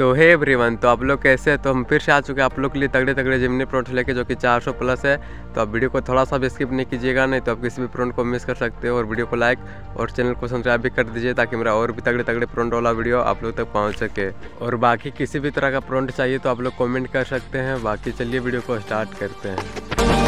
तो hey everyone, तो आप लोग कैसे? तो हम फिर से आ चुके हैं आप लोग के लिए तगड़े तगड़े जिमनी प्रोंट लेके, जो कि 400 प्लस है। तो आप वीडियो को थोड़ा सा भी स्किप नहीं कीजिएगा, नहीं तो आप किसी भी प्रोंट को मिस कर सकते हो। और वीडियो को लाइक और चैनल को सब्सक्राइब भी कर दीजिए, ताकि मेरा और भी तगड़े तगड़े प्रोंट वाला वीडियो आप लोग तक पहुँच सके। और बाकी किसी भी तरह का प्रोंट चाहिए तो आप लोग कॉमेंट कर सकते हैं। बाकी चलिए वीडियो को स्टार्ट करते हैं।